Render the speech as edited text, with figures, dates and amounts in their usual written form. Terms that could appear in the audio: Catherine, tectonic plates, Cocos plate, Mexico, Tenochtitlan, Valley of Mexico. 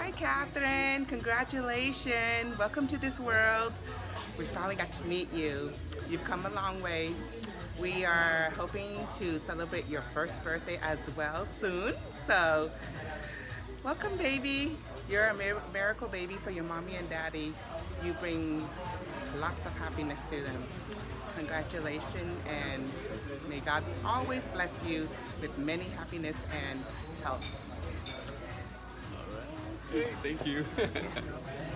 Hi Catherine, congratulations. Welcome to this world. We finally got to meet you. You've come a long way. We are hoping to celebrate your first birthday as well soon. So, welcome baby. You're a miracle baby for your mommy and daddy. You bring lots of happiness to them. Congratulations, and may God always bless you with many happiness and health. All right, that's great. Thank you.